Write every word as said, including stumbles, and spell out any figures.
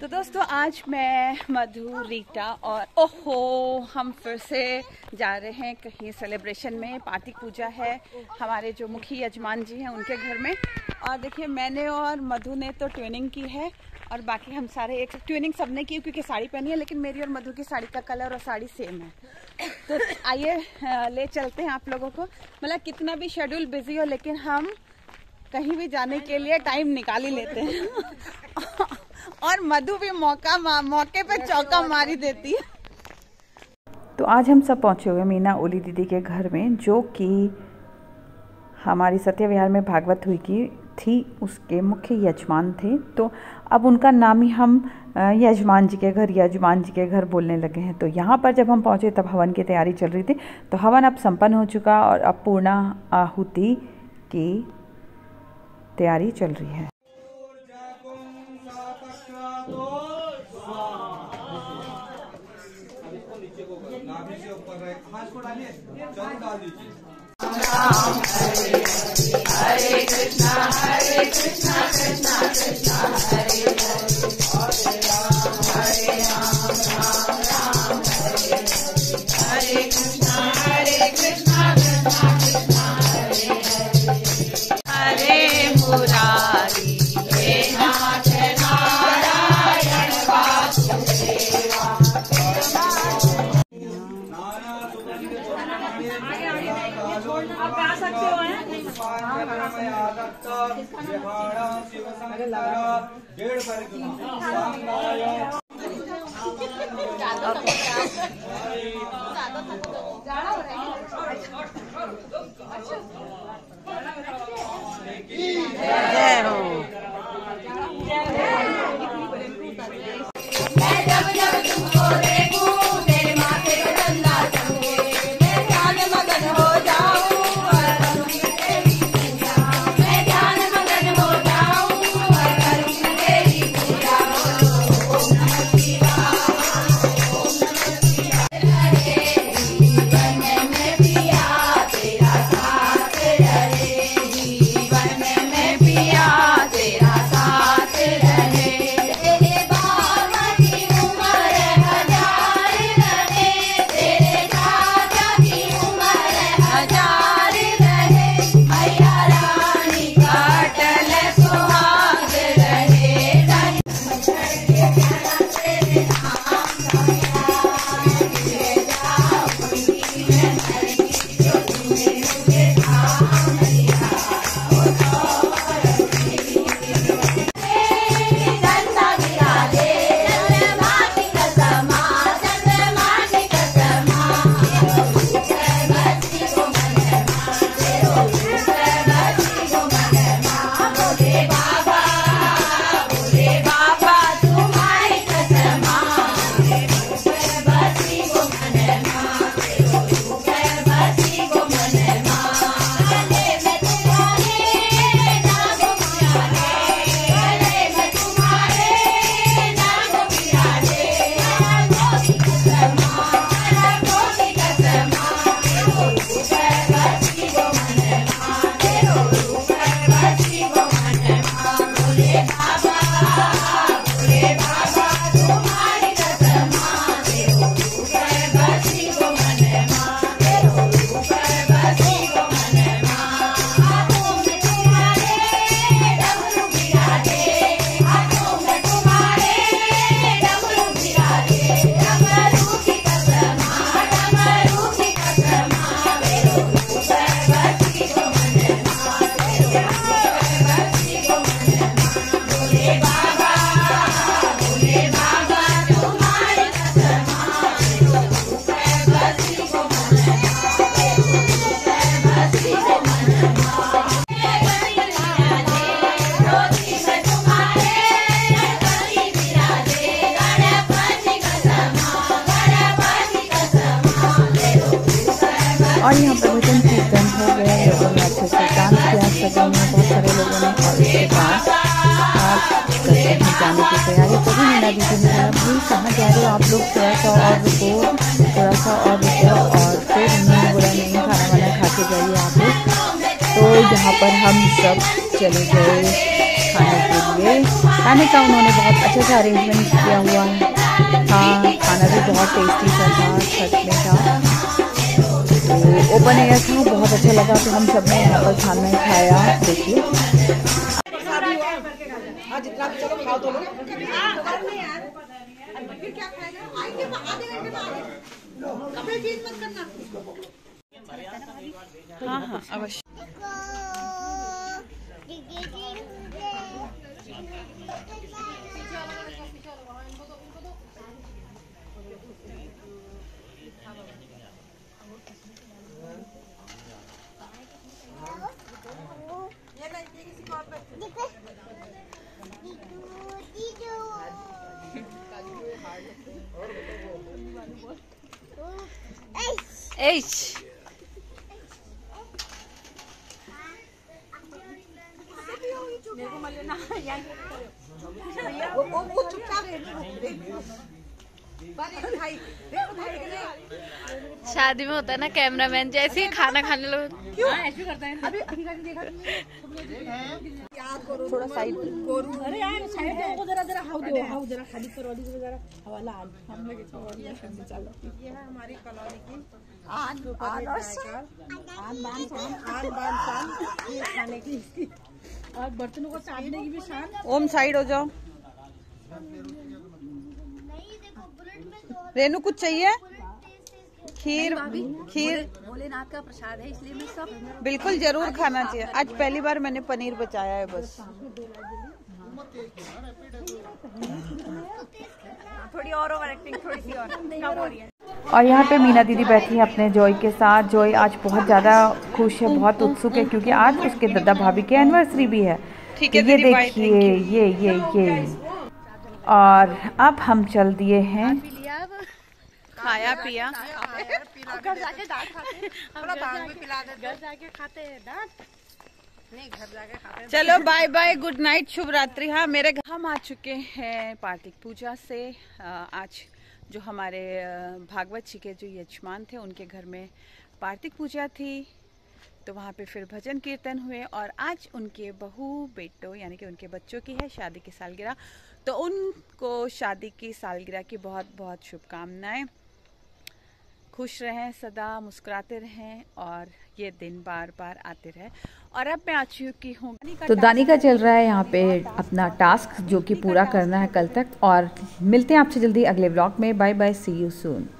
तो दोस्तों आज मैं मधु रीटा और ओहो हम फिर से जा रहे हैं कहीं सेलिब्रेशन में। पार्थिव पूजा है हमारे जो मुखी यजमान जी हैं उनके घर में। और देखिए मैंने और मधु ने तो ट्यूनिंग की है और बाकी हम सारे एक ट्यूनिंग सबने की क्योंकि साड़ी पहनी है, लेकिन मेरी और मधु की साड़ी का कलर और साड़ी सेम है। तो आइए ले चलते हैं आप लोगों को, मतलब कितना भी शेड्यूल बिजी हो लेकिन हम कहीं भी जाने के लिए टाइम निकाल ही लेते हैं। और मधु भी मौका मौके पे चौका मारी देती है। तो आज हम सब पहुंचे हुए मीना ओली दीदी के घर में, जो कि हमारी सत्य विहार में भागवत हुई की थी, उसके मुख्य यजमान थे। तो अब उनका नाम ही हम यजमान जी के घर यजमान जी के घर बोलने लगे हैं। तो यहाँ पर जब हम पहुँचे तब हवन की तैयारी चल रही थी। तो हवन अब संपन्न हो चुका और अब पूर्णा आहुति की तैयारी चल रही है। हरे कृष्णा हरे कृष्णा कृष्णा कृष्णा हरे हरे, हरे राम राम राम हरे हरे, हरे कृष्णा हरे कृष्णा कृष्णा कृष्णा हरे हरे, हरे मुरारी हे नाथ नारायण वासुदेवा। आप आ सकते हो हैं। और यहाँ पर भजन कीर्तन हो गया, लोगों ने अच्छे से डांस किया सदन में बहुत सारे लोगों ने। और इसके बाद आप सदन में जाने की तैयारी कभी मीना दीदी ने अपनी कहाँ जा रहे हो आप लोग, थोड़ा सा और रुको थोड़ा सा और रुको और फिर उन्होंने बोला नहीं खाना वाना खा के जाइए आप लोग। तो यहाँ पर हम सब चले गए खाने के लिए। खाने का उन्होंने बहुत अच्छे से अरेंजमेंट किया हुआ है। हाँ, खाना भी बहुत टेस्टी सा था, चटनी था, तो ओपन एयर था, बहुत अच्छा लगा। तो हम सब ने यहाँ पर खाना खाया। देखिए फिर क्या खाएगा? आएंगे आधे घंटे बाद। अपने चीज मत करना। हाँ हाँ अवश्य। H मेरे को मले ना यार, वो वो चुपचाप भाई भाई शादी में होता है ना, कैमरामैन जैसे ही खाना खाने लोग क्यों ऐसे करता है। अभी अभी का देखा याद करो, थोड़ा साइड करो। अरे यार साइड देखो जरा, जरा हाउ दो, हाउ जरा खाली करो, जरा हवाला आन। हम लोग इसको और जल्दी चलो। ये है हमारी कॉलोनी की आन आन आन बान शान आन बान शान ये खाने की इसकी और बर्तनों को साजने की भी शान। ओम साइड हो जाओ। रेनू कुछ चाहिए? खीर, खीर भोलेनाथ का प्रसाद है इसलिए मैं सब बिल्कुल जरूर खाना चाहिए। आज पहली बार मैंने पनीर बचाया है बस। थोड़ी और ओवर एक्टिंग, थोड़ी सी और कम हो रही है। और यहाँ पे मीना दीदी बैठी है अपने जॉय के साथ। जॉय आज बहुत ज़्यादा खुश है, बहुत उत्सुक है, क्योंकि आज उसके दादा भाभी की एनिवर्सरी भी है। ठीक है, ये देखिए ये ये ये। और अब हम चल दिए हैं, खाया पिया, घर जाके दांत खाते हैं, जाके खाते हैं दांत, नहीं घर जाके खाते हैं। चलो बाय बाय, गुड नाइट, शुभ रात्रि। हाँ मेरे घर हम आ चुके हैं कार्तिक पूजा से। आज जो हमारे भागवत जी के जो यजमान थे उनके घर में कार्तिक पूजा थी, तो वहाँ पे फिर भजन कीर्तन हुए। और आज उनके बहू बेटों यानी कि उनके बच्चों की है शादी की सालगिरह, तो उनको शादी की सालगिरह की बहुत बहुत शुभकामनाएं। खुश रहें, सदा मुस्कुराते रहें और ये दिन बार बार आते रहे। और अब मैं आ चुकी हूँ, तो दानी का चल रहा है यहाँ पे अपना टास्क जो कि पूरा करना है कल तक। और मिलते हैं आपसे जल्दी अगले ब्लॉग में। Bye bye, see you soon.